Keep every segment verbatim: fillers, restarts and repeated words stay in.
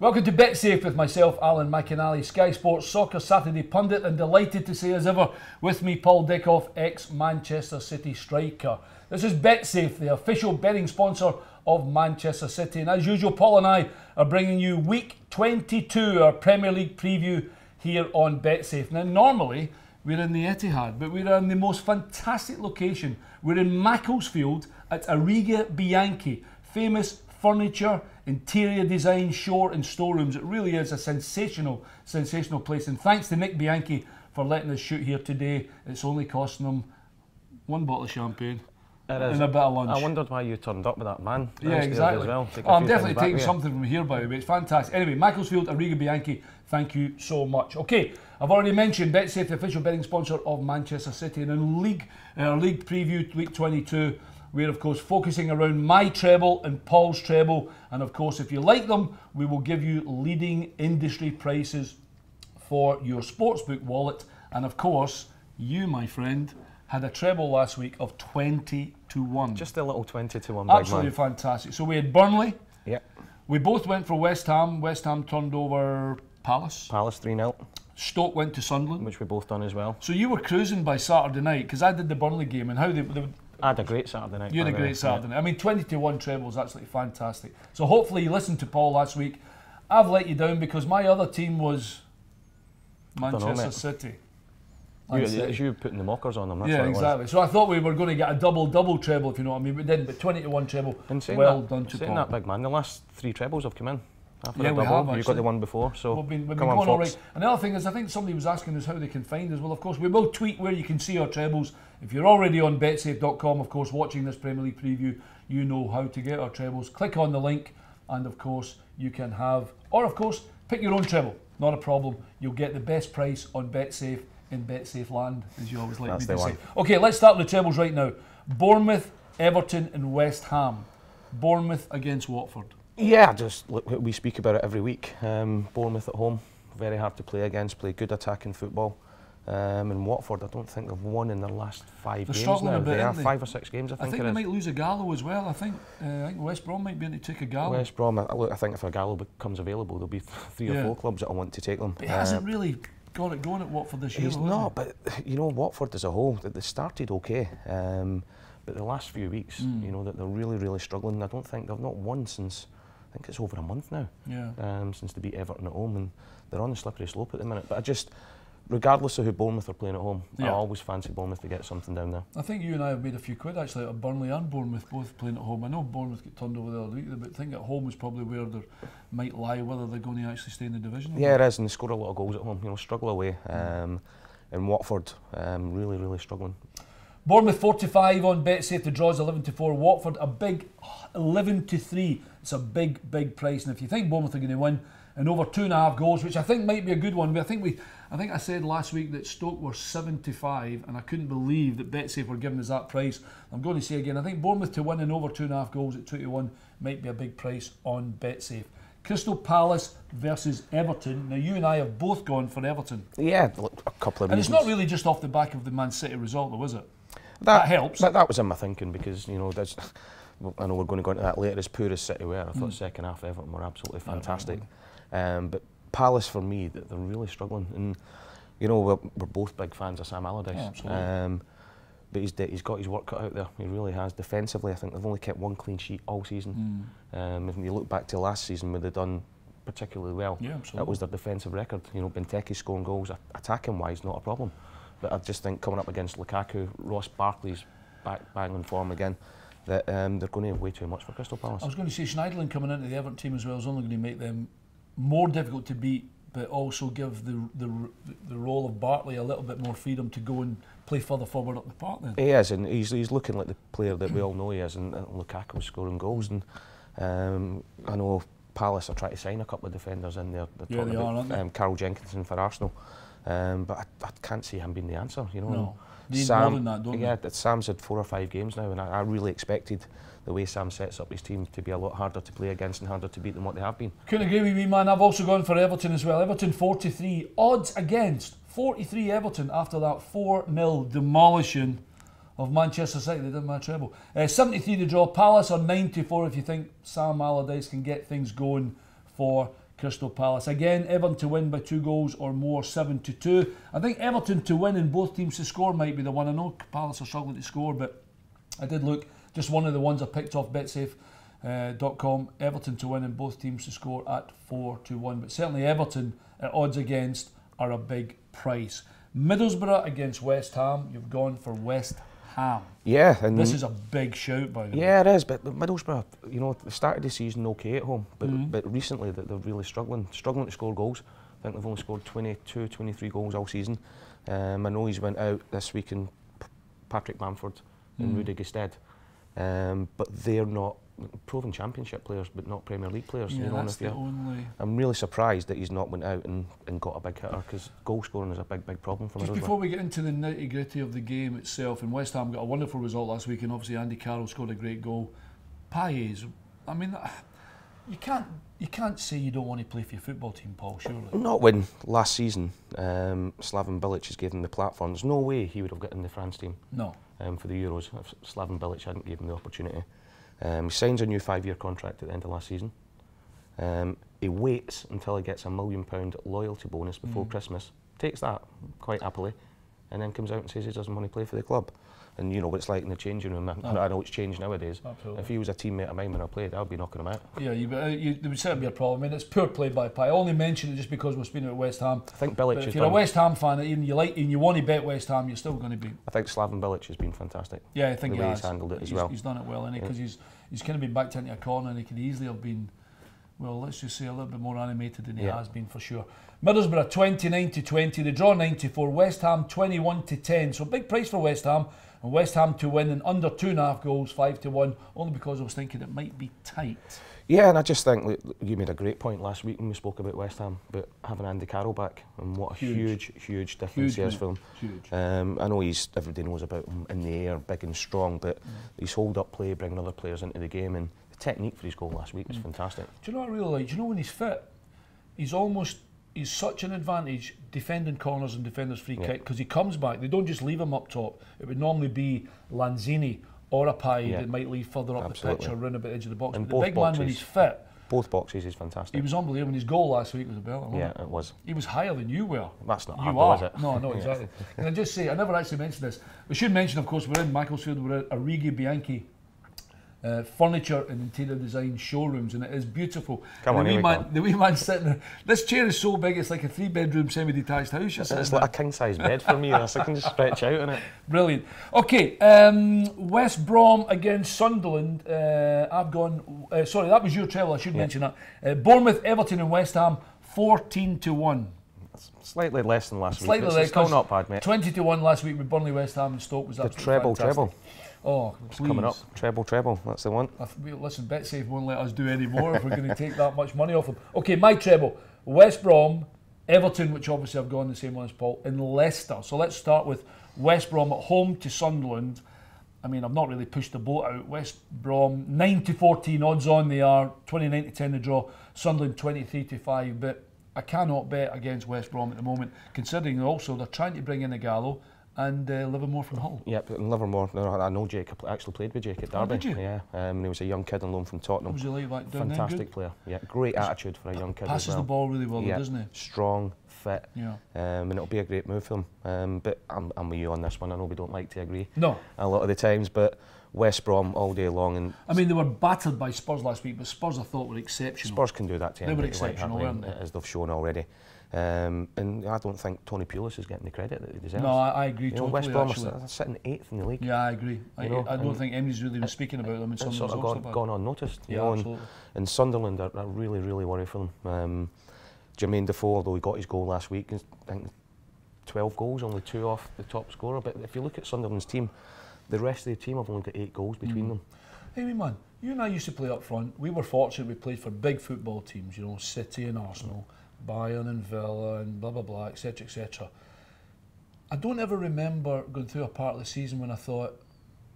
Welcome to BetSafe with myself, Alan McInally, Sky Sports Soccer Saturday pundit, and delighted to say as ever with me Paul Dickoff, ex-Manchester City striker. This is BetSafe, the official betting sponsor of Manchester City, and as usual Paul and I are bringing you week twenty-two, our Premier League preview here on BetSafe. Now normally we're in the Etihad, but we're in the most fantastic location. We're in Macclesfield at Arighi Bianchi, famous furniture, interior design, show and storerooms. It really is a sensational, sensational place. And thanks to Nick Bianchi for letting us shoot here today. It's only costing them one bottle of champagne it and is. a bit of lunch. I wondered why you turned up with that man. Yeah, exactly. As well. oh, I'm definitely taking something from here, by the way. It's fantastic. Anyway, Macclesfield, Arighi Bianchi, thank you so much. Okay, I've already mentioned BetSafe, the official betting sponsor of Manchester City. And in league, uh, league preview, week twenty-two, we're of course focusing around my treble and Paul's treble, and of course if you like them we will give you leading industry prices for your sportsbook wallet, and of course you, my friend, had a treble last week of twenty to one. Just a little twenty to one. Absolutely fantastic. So we had Burnley. Yeah. We both went for West Ham. West Ham turned over Palace. Palace three nil. Stoke went to Sunderland. Which we both done as well. So you were cruising by Saturday night, because I did the Burnley game and how they... they I had a great Saturday night. You had a great Saturday night. I mean, twenty to one treble is absolutely fantastic. So hopefully you listened to Paul last week. I've let you down because my other team was Manchester City. You, it's you putting the mockers on them, that's yeah, what it exactly. was. So I thought we were going to get a double-double treble, if you know what I mean. We didn't, but twenty to one treble, well that, done to Paul. That big man, the last three trebles have come in. After yeah, we double. have. You've got the one before, so we've been, we've come been going on, all right. And the other thing is, I think somebody was asking us how they can find us. Well, of course, we will tweet where you can see our trebles. If you're already on betsafe dot com, of course, watching this Premier League preview, you know how to get our trebles. Click on the link, and of course, you can have, or of course, pick your own treble. Not a problem. You'll get the best price on BetSafe in BetSafe land, as you always like That's me to say. Okay, let's start with the trebles right now. Bournemouth, Everton, and West Ham. Bournemouth against Watford. Yeah, just look, we speak about it every week. Um, Bournemouth at home, very hard to play against, play good attacking football. Um, and Watford, I don't think they've won in their last five They're games struggling now. A bit, they are they? five or six games, I think. I think they is. might lose a Gallo as well. I think uh, I think West Brom might be able to take a Gallo. West Brom, I, I think if a Gallo becomes available, there'll be three yeah. or four clubs that'll want to take them. But he uh, hasn't really got it going at Watford this year. He's not, he? but you know, Watford as a whole, they started okay. Um, but the last few weeks, mm. you know, that they're really, really struggling. I don't think they've not won since. I think it's over a month now, yeah. um, since they beat Everton at home, and they're on the slippery slope at the minute. But I just, regardless of who Bournemouth are playing at home, yeah. I always fancy Bournemouth to get something down there. I think you and I have made a few quid actually out of Burnley and Bournemouth both playing at home. I know Bournemouth get turned over the other week, but I think at home is probably where they might lie, whether they're going to actually stay in the division. Or yeah, not. It is, and they score a lot of goals at home, you know, struggle away. Um, and Watford, um, really, really struggling. Bournemouth forty-five on BetSafe, the draws eleven to four. Watford, a big eleven to three. It's a big, big price. And if you think Bournemouth are going to win, and over two and a half goals, which I think might be a good one. But I think we, I think I said last week that Stoke were seventy-five, and I couldn't believe that BetSafe were giving us that price. I'm going to say again, I think Bournemouth to win and over two and a half goals at two to one might be a big price on BetSafe. Crystal Palace versus Everton. Now, you and I have both gone for Everton. Yeah, a couple of and reasons. And it's not really just off the back of the Man City result, though, is it? That, that helps. That, that was in my thinking because, you know, there's, I know we're going to go into that later, as poor as City were. I thought mm. second half Everton were absolutely fantastic. Um, but Palace, for me, they're really struggling. And, you know, we're, we're both big fans of Sam Allardyce. Yeah, absolutely. Um, but he's, he's got his work cut out there. He really has. Defensively, I think they've only kept one clean sheet all season. Mm. Um, if you look back to last season, where they've done particularly well. Yeah, absolutely. That was their defensive record. You know, Benteke scoring goals, attacking-wise, not a problem. But I just think coming up against Lukaku, Ross Barkley's back bang on form again, that um, they're going to have way too much for Crystal Palace. I was going to say, Schneiderlin coming into the Everton team as well is only going to make them more difficult to beat, but also give the, the the role of Barkley a little bit more freedom to go and play further forward up the park then. He is, and he's, he's looking like the player that we all know he is, and uh, Lukaku's scoring goals. And um, I know Palace are trying to sign a couple of defenders in there. They're yeah, they about, are, aren't they? Um, Carl Jenkinson for Arsenal. Um, but I, I can't see him being the answer, you know. No, they need more than that, don't yeah, they? Yeah, Sam's had four or five games now, and I, I really expected the way Sam sets up his team to be a lot harder to play against and harder to beat than what they have been. Couldn't agree with me, man. I've also gone for Everton as well. Everton forty-three, odds against forty-three Everton after that four nil demolition of Manchester City. They did my treble. Uh, seventy-three to draw Palace, or ninety-four if you think Sam Allardyce can get things going for Crystal Palace. Again, Everton to win by two goals or more, seven to two. I think Everton to win and both teams to score might be the one. I know Palace are struggling to score, but I did look. Just one of the ones I picked off bet safe dot com. Uh, Everton to win and both teams to score at four to one. But certainly Everton at odds against are a big price. Middlesbrough against West Ham. You've gone for West Ham. Yeah. And this is a big shout, by the way. Yeah, it is. But, but Middlesbrough, you know, they started the season okay at home. But, mm-hmm. but recently they're really struggling, struggling to score goals. I think they've only scored twenty-two, twenty-three goals all season. Um, I know he's went out this week in Patrick Bamford and mm-hmm. Rudy Gestead. Um, but they're not proven championship players, but not Premier League players. Yeah, you know, that's the only... I'm really surprised that he's not went out and, and got a big hitter, because goal scoring is a big, big problem for Middlesbrough. Just before we get into the nitty-gritty of the game itself, and West Ham got a wonderful result last week, and obviously Andy Carroll scored a great goal. Paillet's, I mean, you can't you can't say you don't want to play for your football team, Paul, surely. Not when last season um, Slaven Bilic has given him the platform. There's no way he would have gotten the France team. No. Um, for the Euros, if Slaven Bilic hadn't given him the opportunity. Um, he signs a new five-year contract at the end of last season. Um, he waits until he gets a million pound loyalty bonus before mm. Christmas, takes that quite happily, and then comes out and says he doesn't want to play for the club. And you know what it's like in the changing room. Oh. I know it's changed nowadays. Absolutely. If he was a teammate of mine when I played, I'd be knocking him out. Yeah, you, uh, you, there would certainly be a problem. I mean, it's poor play by play. I only mention it just because we're speaking about West Ham. I think Bilic. But if you're a West Ham fan, even you like and you want to bet West Ham, you're still going to be. I think Slaven Bilic has been fantastic. Yeah, I think the way he has. He's handled it he's, as well. He's done it well, because yeah. he's he's kind of been backed into a corner, and he could easily have been, well, let's just say a little bit more animated than he yeah. has been for sure. Middlesbrough twenty-nine to twenty, the draw ninety-four. West Ham twenty-one to ten. So big price for West Ham. And West Ham to win in under two and a half goals, five to one, only because I was thinking it might be tight. Yeah, and I just think look, you made a great point last week when we spoke about West Ham, but having Andy Carroll back and what a huge, huge, huge difference huge, he has for him. Huge. Um, I know he's everybody knows about him in the air, big and strong, but mm. he's hold up play, bringing other players into the game, and the technique for his goal last week mm. was fantastic. Do you know what I really like? Do you know when he's fit, he's almost. He's such an advantage defending corners and defenders free yeah. kick, because he comes back. They don't just leave him up top. It would normally be Lanzini or a Paille yeah. that might leave further up Absolutely. the pitch or round about the edge of the box. And but the big boxes, man, when he's fit, both boxes is fantastic. He was unbelievable. His goal last week was a belter. Yeah, it? it was. He was higher than you were. That's not you hard, are. Is it? No, no, exactly. Can I just say, I never actually mentioned this. We should mention, of course, we're in Macclesfield. We're at Arighi Bianchi. Uh, furniture and interior design showrooms, and it is beautiful. Come on, the wee man, the wee man sitting there. This chair is so big, it's like a three-bedroom semi-detached house. It's, it's like a king-size bed for me. I can just stretch out in it. Brilliant. Okay, um, West Brom against Sunderland. Uh, I've gone. Uh, sorry, that was your treble. I should yeah. mention that. Uh, Bournemouth, Everton, and West Ham, fourteen to one. Slightly less than last Slightly week. Slightly less. Still not bad, mate. Twenty to one last week with Burnley, West Ham, and Stoke was absolutely fantastic. The treble, treble. Oh, it's coming up. Treble, treble. That's the one. Listen, BetSafe won't let us do any more if we're going to take that much money off them. Okay, my treble. West Brom, Everton, which obviously I've gone the same one as Paul, and Leicester. So let's start with West Brom at home to Sunderland. I mean, I've not really pushed the boat out. West Brom, nine to fourteen odds on they are, twenty-nine to ten the draw. Sunderland, twenty-three to five. But I cannot bet against West Brom at the moment, considering also they're trying to bring in a Gallo. And uh, Livermore from Hull. Yep, and Livermore. No, I know Jake. I actually played with Jake at Derby. Oh, did you? Yeah, um, he was a young kid on loan from Tottenham. Was he like that? Fantastic good? player. Yeah, great He's attitude for a young kid. Passes as well. the ball really well, yeah, doesn't he? Strong, fit. Yeah. Um, and it'll be a great move for him. Um, but I'm, I'm with you on this one. I know we don't like to agree. No. A lot of the times, but West Brom all day long. And I mean, they were battered by Spurs last week, but Spurs I thought were exceptional. Spurs can do that to anybody. They were exceptional, weren't they? As they've shown already. Um, and I don't think Tony Pulis is getting the credit that he deserves. No, I, I agree you totally. Know, West Brom are sitting eighth in the league. Yeah, I agree. I, you know, I don't think Emery's really been speaking about them. And it's sort of gone, gone unnoticed. Yeah, you know, absolutely. And, and Sunderland are, are really, really worry for them. Um, Jermaine Defoe, although he got his goal last week, I think twelve goals, only two off the top scorer. But if you look at Sunderland's team, the rest of the team have only got eight goals between mm. them. Hey, man, you and I used to play up front. We were fortunate we played for big football teams, you know, City and Arsenal. Mm. Bayern and Villa and blah blah blah, etc, et cetera. I don't ever remember going through a part of the season when I thought,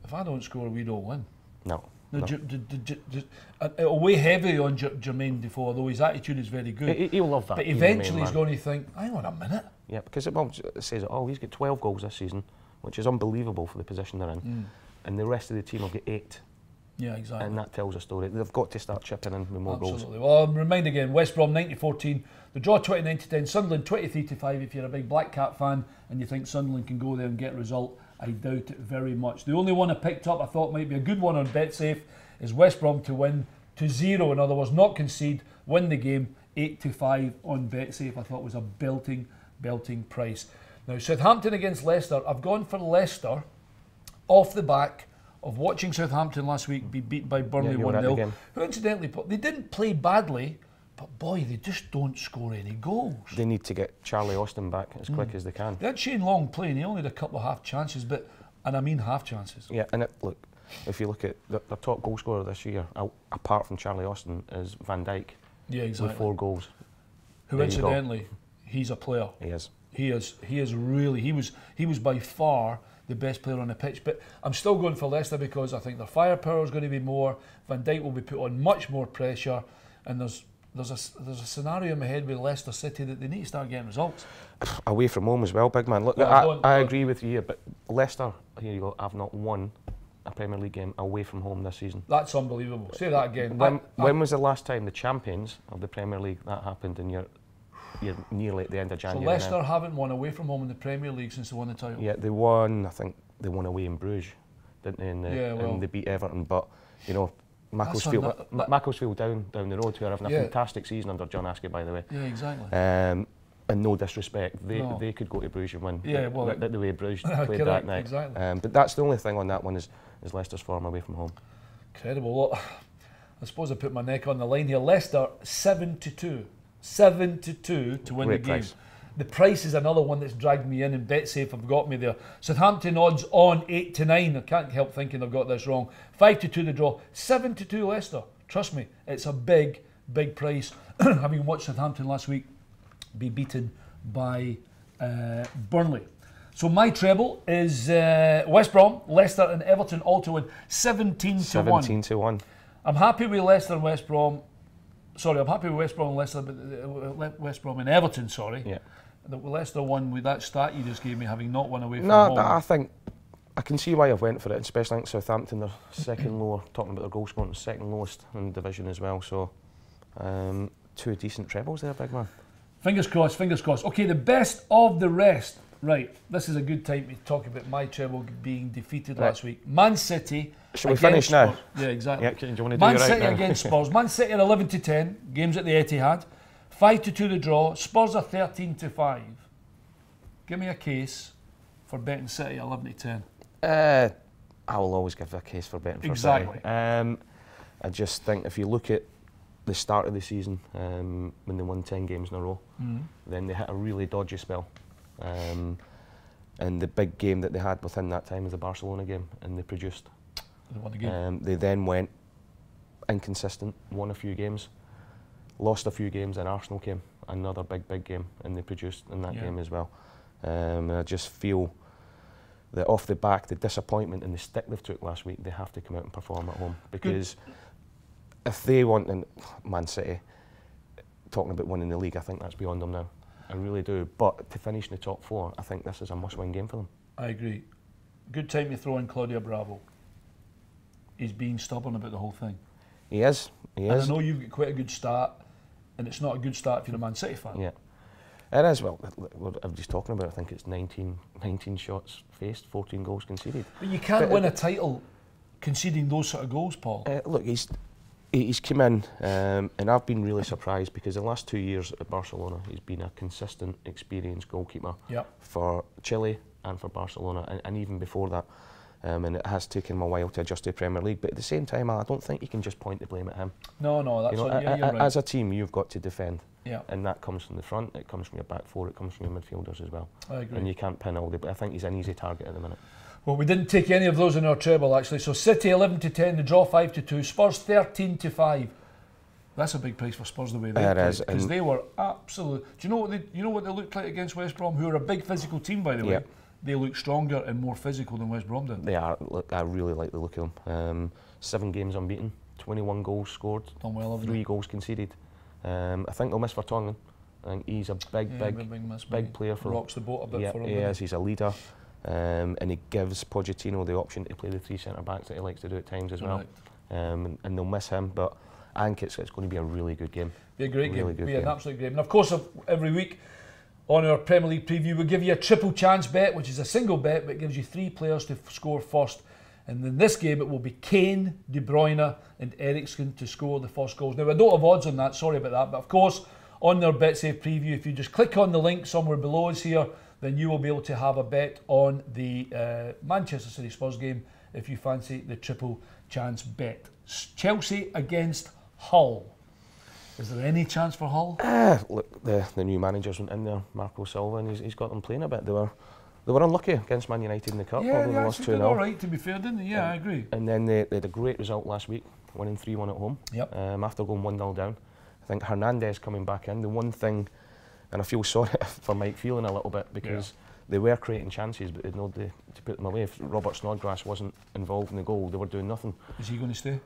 if I don't score, we don't win. No. no, no. It'll weigh heavy on J Jermaine Defoe, although his attitude is very good. He, he'll love that. But eventually he's, he's going to think, hang on a minute. Yeah, because it, well, it says, oh, he's got twelve goals this season, which is unbelievable for the position they're in, mm. and the rest of the team will get eight. Yeah, exactly. And that tells a story. They've got to start chipping in with more Absolutely. goals. Absolutely. Well, I'm reminded again, West Brom ninety fourteen, the draw twenty-nine to ten, Sunderland twenty-three to five. If you're a big Black Cat fan and you think Sunderland can go there and get a result, I doubt it very much. The only one I picked up I thought might be a good one on BetSafe is West Brom to win to zero. In other words, not concede, win the game eight to five on BetSafe. I thought was a belting, belting price. Now, Southampton against Leicester. I've gone for Leicester off the back of watching Southampton last week be beat by Burnley one nil. Yeah, who incidentally, they didn't play badly, but boy, they just don't score any goals. They need to get Charlie Austin back as mm. quick as they can. They had Shane Long playing, he only had a couple of half chances, but, and I mean half chances. Yeah, and it, look, if you look at the, the top goal scorer this year, apart from Charlie Austin, is Van Dijk. Yeah, exactly. With four goals. Who there incidentally, he's a player. He is. He is. He is really. He was. He was by far the best player on the pitch. But I'm still going for Leicester because I think their firepower is going to be more. Van Dijk will be put on much more pressure, and there's there's a there's a scenario in my head with Leicester City that they need to start getting results. Away from home as well, big man. Look, well, I, I, I agree with you here, but Leicester, here you go. I've not won a Premier League game away from home this season. That's unbelievable. Say that again. When, I, I, when was the last time the champions of the Premier League that happened in your? You're nearly at the end of January. So Leicester now haven't won away from home in the Premier League since they won the title. Yeah, they won. I think they won away in Bruges, didn't they? And they, yeah, well, and they beat Everton. But you know, Macclesfield, that, that, Macclesfield down down the road, who are having yeah. a fantastic season under John Askey, by the way. Yeah, exactly. Um, and no disrespect, they no. they could go to Bruges and win. Yeah, well, the, the, the way Bruges played correct, that night. Exactly. Um, but that's the only thing on that one is is Leicester's form away from home. Incredible. Well, I suppose I put my neck on the line here. Leicester seven to two. Seven to two to win Great the game. Price. The price is another one that's dragged me in, and BetSafe have got me there. Southampton odds on eight to nine. I can't help thinking they've got this wrong. Five to two the draw. Seven to two Leicester. Trust me, it's a big, big price. Having watched Southampton last week be beaten by uh, Burnley. So my treble is uh, West Brom, Leicester, and Everton all to win seventeen to seventeen one. Seventeen to one. I'm happy with Leicester and West Brom. Sorry, I'm happy with West Brom and Leicester, but West Brom and Everton, sorry. Yeah. The Leicester won with that stat you just gave me, having not won away from no, home. No, I think, I can see why I've went for it, especially I think Southampton, they're second lower, talking about their goal scoring, second lowest in the division as well, so um, two decent trebles there, big man. Fingers crossed, fingers crossed. Okay, the best of the rest. Right, this is a good time to talk about my treble being defeated right. last week. Man City. Shall we finish now? Spurs. Yeah, exactly. Yeah, do you want to Man do City right against Spurs. Man City are eleven to ten. Games at the Etihad. Five to two the draw. Spurs are thirteen to five. Give me a case for betting City eleven to ten. Uh, I will always give a case for betting for exactly. City. Um, I just think if you look at the start of the season um, when they won ten games in a row, mm. then they hit a really dodgy spell. Um, and the big game that they had within that time was the Barcelona game, and they produced. They won the game. Um, they then went inconsistent, won a few games, lost a few games, and Arsenal came, another big, big game, and they produced in that yeah. game as well. Um, and I just feel that off the back, the disappointment and the stick they've took last week, they have to come out and perform at home, because Good. if they want, and Man City, talking about winning the league, I think that's beyond them now. I really do, but to finish in the top four, I think this is a must-win game for them. I agree. Good time to throw in Claudio Bravo. He's being stubborn about the whole thing. He is. He and is. I know you've got quite a good start, and it's not a good start if you're a Man City fan. Yeah, it is. Well, I was just talking about. I think it's nineteen, nineteen shots faced, fourteen goals conceded. But you can't but win it, a title conceding those sort of goals, Paul. Uh, look, he's. He's come in, um, and I've been really surprised because the last two years at Barcelona, he's been a consistent, experienced goalkeeper yep. for Chile and for Barcelona, and, and even before that. Um, and it has taken him a while to adjust to the Premier League, but at the same time, I don't think you can just point the blame at him. No, no, that's you know, what, yeah, you're a, right. As a team, you've got to defend, yep. and that comes from the front, it comes from your back four, it comes from your midfielders as well. I agree. And you can't pin all the, but I think he's an easy target at the minute. Well, we didn't take any of those in our treble, actually. So City eleven to ten, the draw five to two, Spurs thirteen to five. That's a big price for Spurs the way they played, because they were absolute. Do you know what they you know what they looked like against West Brom, who are a big physical team, by the way. Yep. They look stronger and more physical than West Brom did. They are. Look, I really like the look of them. Um, seven games unbeaten, twenty-one goals scored, Done well, three it? goals conceded. Um, I think they'll miss Vertonghen. I think he's a big, yeah, big, big, miss, big player for. Rocks the boat a bit yeah, for him. He is. He's a leader. Um, and he gives Pochettino the option to play the three centre backs that he likes to do at times as well. Right. um, and, and they'll miss him. But I think it's, it's going to be a really good game. Be a great really game. Be an absolute game. And of course, every week on our Premier League preview, we give you a triple chance bet, which is a single bet, but gives you three players to score first. And in this game, it will be Kane, De Bruyne, and Eriksen to score the first goals. Now, I don't have odds on that. Sorry about that. But of course, on their BetSafe preview, if you just click on the link somewhere below us here, then you will be able to have a bet on the uh, Manchester City Spurs game if you fancy the triple chance bet. Chelsea against Hull. Is there any chance for Hull? Uh, look, the, the new managers went in there, Marco Silva, and he's, he's got them playing a bit. They were they were unlucky against Man United in the cup. Yeah, they lost two nil. All right, to be fair, didn't they? Yeah, um, I agree. And then they, they had a great result last week, winning three one at home. Yep. Um, after going one nil down, I think Hernandez coming back in. The one thing, and I feel sorry for Mike Phelan a little bit, because yeah. they were creating chances, but they'd no way to put them away. If Robert Snodgrass wasn't involved in the goal, they were doing nothing. Is he going to stay?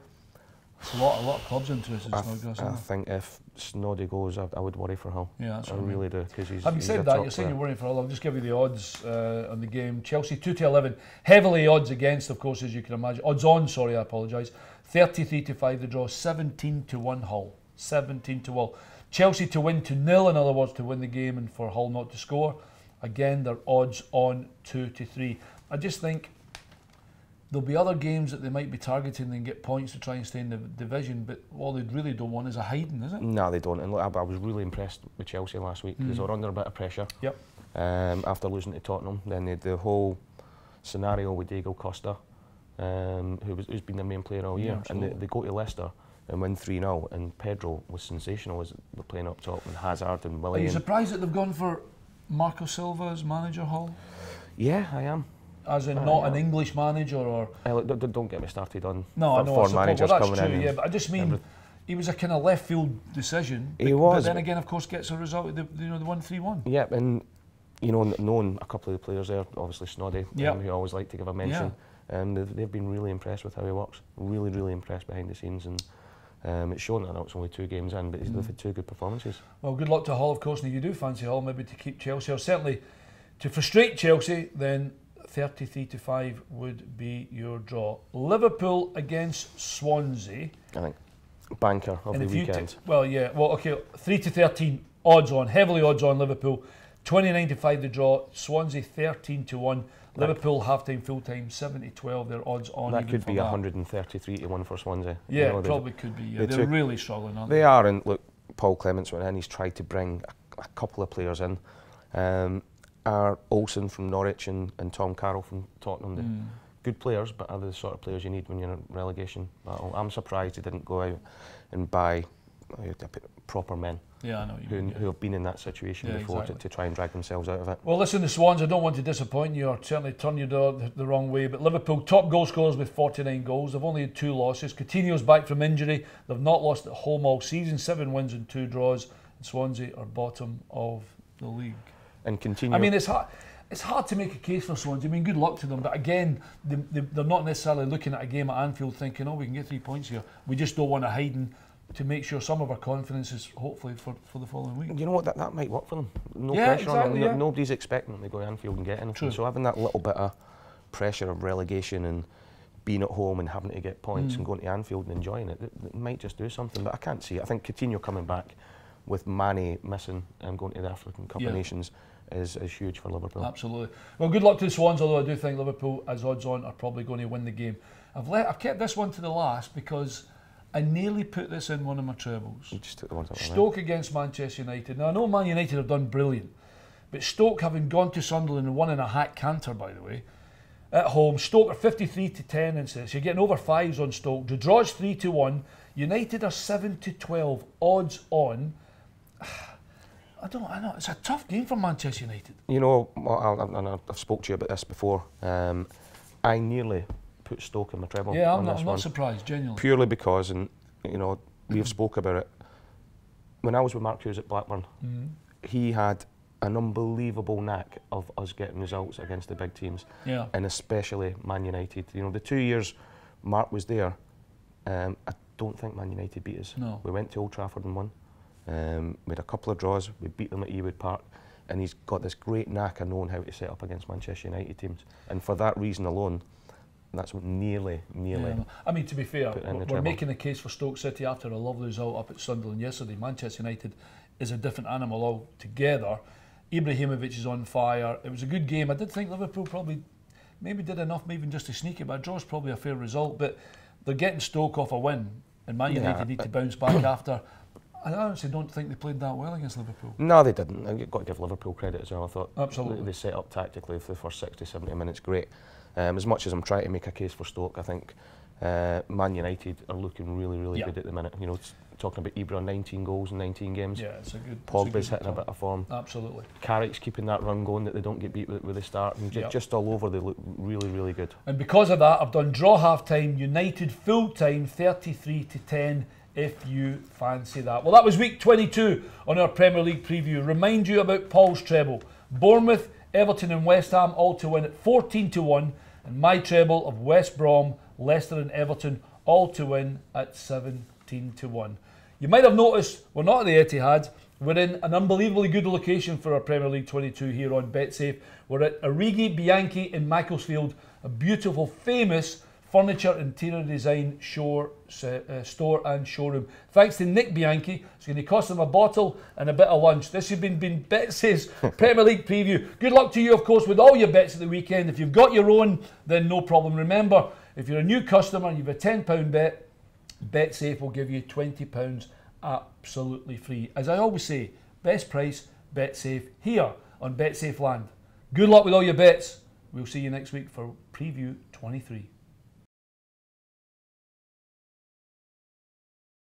A lot, a lot of clubs interested in Snodgrass. I think if Snoddy goes, I, I would worry for Hull. Yeah, that's I right. really do. Because he's. Having he's said that, you're saying you're worrying for Hull. I'll just give you the odds uh, on the game. Chelsea two to eleven, heavily odds against, of course, as you can imagine. Odds on, sorry, I apologise. Thirty-three to five the draw. Seventeen to one Hull. Seventeen to one. Chelsea to win to nil. In other words, to win the game, and for Hull not to score. Again, their odds on two to three. I just think there'll be other games that they might be targeting and get points to try and stay in the division, but all they really don't want is a hiding, is it? No, they don't. And look, I, I was really impressed with Chelsea last week, because mm. they were under a bit of pressure. Yep. Um, after losing to Tottenham, then they had the whole scenario with Diego Costa, um, who was, who's been their main player all year, yeah, and they, they go to Leicester and win three nil, and Pedro was sensational as they're playing up top, and Hazard and Willian. Are you surprised that they've gone for Marco Silva as manager, Hull? Yeah, I am. As in, I not know. An English manager or... I, don't, don't get me started on no, for, foreign managers well, coming true, in. No, yeah, but I just mean, everything. He was a kind of left-field decision. He but, was. But then again, of course, gets a result of the, you know, the one three one. Yeah, and, you know, knowing a couple of the players there, obviously Snoddy, yep. um, who I always like to give a mention, yeah. um, they've, they've been really impressed with how he works. Really, really impressed behind the scenes, and um, it's shown. I know it's only two games in, but mm. they've had two good performances. Well, good luck to Hull, of course, and if you do fancy Hull, maybe to keep Chelsea, or certainly to frustrate Chelsea, then... thirty-three to five would be your draw. Liverpool against Swansea. I think banker of and the weekend. Well, yeah. Well, okay. three to thirteen odds on. Heavily odds on Liverpool. twenty-nine to five the draw. Swansea thirteen to one. Liverpool half-time, full-time, seventy to twelve. Their odds on. That could be one hundred thirty-three to one for Swansea. Yeah, you know, it probably could be. Yeah. They They're took, really struggling, aren't they? They are. And look, Paul Clements went in. He's tried to bring a, a couple of players in. Um, Are Olsen from Norwich and, and Tom Carroll from Tottenham. Mm. Good players, but are they the sort of players you need when you're in a relegation battle? I'm surprised they didn't go out and buy proper men yeah, I know you who, mean, yeah. who have been in that situation yeah, before exactly. to, to try and drag themselves out of it. Well, listen, the Swans, I don't want to disappoint you or certainly turn you the, the wrong way, but Liverpool top goal scorers with forty-nine goals. They've only had two losses. Coutinho's back from injury. They've not lost at home all season. Seven wins and two draws. And Swansea are bottom of the league. And continue. I mean, it's hard, it's hard to make a case for Swansea. I mean, good luck to them. But again, they, they, they're not necessarily looking at a game at Anfield thinking, oh, we can get three points here. We just don't want to hide in to make sure some of our confidence is hopefully for, for the following week. You know what, that, that might work for them. No yeah, pressure exactly, on them. No, yeah. Nobody's expecting them to go to Anfield and get anything. True. So having that little bit of pressure of relegation and being at home and having to get points mm. and going to Anfield and enjoying it, it, it might just do something. But I can't see it. I think Coutinho coming back with Mane missing and going to the African Cup of yeah. Nations is, is huge for Liverpool. Absolutely. Well, good luck to the Swans, although I do think Liverpool, as odds on, are probably going to win the game. I've let, I've kept this one to the last because I nearly put this in one of my trebles. You just took the ones out Stoke against Manchester United. Now, I know Man United have done brilliant, but Stoke, having gone to Sunderland and won in a hat canter, by the way, at home, Stoke are fifty-three to ten and says, you're getting over fives on Stoke. The draw's three to one. United are seven to twelve. Odds on. I don't I know, it's a tough game for Manchester United. You know, I, I, I've spoke to you about this before, um, I nearly put Stoke in my treble. Yeah, I'm, on not, this I'm one. Not surprised, genuinely. Purely because, and you know, we've spoke about it, when I was with Mark Hughes at Blackburn, mm-hmm. he had an unbelievable knack of us getting results against the big teams, yeah. and especially Man United. You know, the two years Mark was there, um, I don't think Man United beat us. No. We went to Old Trafford and won. Um, we had a couple of draws, we beat them at Ewood Park, and he's got this great knack of knowing how to set up against Manchester United teams. And for that reason alone, And that's nearly, nearly. Yeah. I mean, to be fair, we're trouble. making the case for Stoke City after a lovely result up at Sunderland yesterday. Manchester United is a different animal altogether. Ibrahimovic is on fire. It was a good game. I did think Liverpool probably maybe did enough, maybe just to sneak it, but a draw's probably a fair result. But they're getting Stoke off a win, and Man United yeah, need to bounce back after. I honestly don't think they played that well against Liverpool. No, they didn't. You've got to give Liverpool credit as well. I thought Absolutely. they set up tactically for the first sixty, seventy minutes. Great. Um, as much as I'm trying to make a case for Stoke, I think uh, Man United are looking really, really yeah. good at the minute. You know, talking about Ibra, nineteen goals in nineteen games. Yeah, it's a good. Pogba's hitting a bit of form. Absolutely. Carrick's keeping that run going that they don't get beat with, with the start. And yep. Just all over, they look really, really good. And because of that, I've done draw half-time, United full-time, thirty-three to ten. If you fancy that. Well, that was week twenty-two on our Premier League preview. Remind you about Paul's treble. Bournemouth, Everton and West Ham all to win at fourteen to one. And my treble of West Brom, Leicester and Everton all to win at seventeen to one. You might have noticed we're not at the Etihad. We're in an unbelievably good location for our Premier League twenty-two here on BetSafe. We're at Arighi Bianchi in Macclesfield, a beautiful, famous furniture, interior design, shore, uh, store and showroom. Thanks to Nick Bianchi. It's going to cost them a bottle and a bit of lunch. This has been, been BetSafe's Premier League preview. Good luck to you, of course, with all your bets at the weekend. If you've got your own, then no problem. Remember, if you're a new customer and you've a ten pound bet, BetSafe will give you twenty pounds absolutely free. As I always say, best price, BetSafe here on BetSafe Land. Good luck with all your bets. We'll see you next week for Preview twenty-three.